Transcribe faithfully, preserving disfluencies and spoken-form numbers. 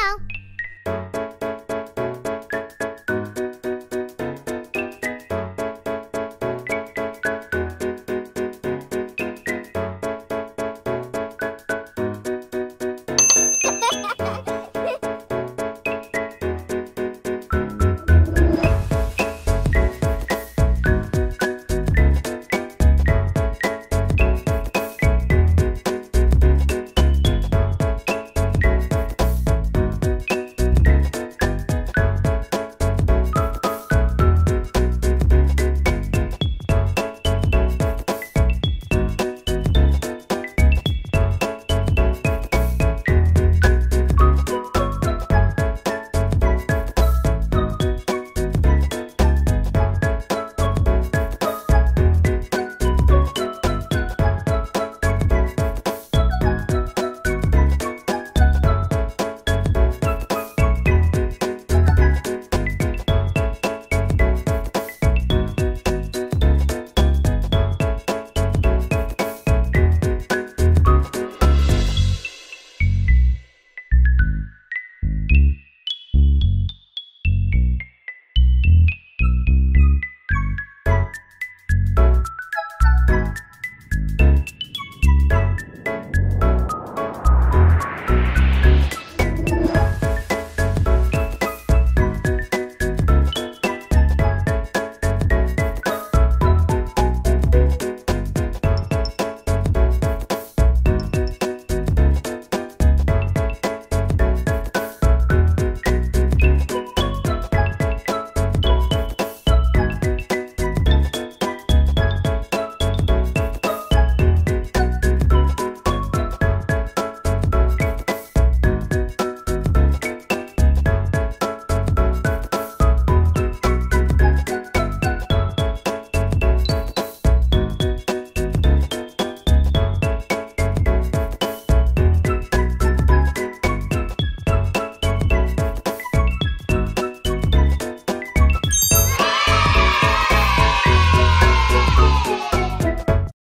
know.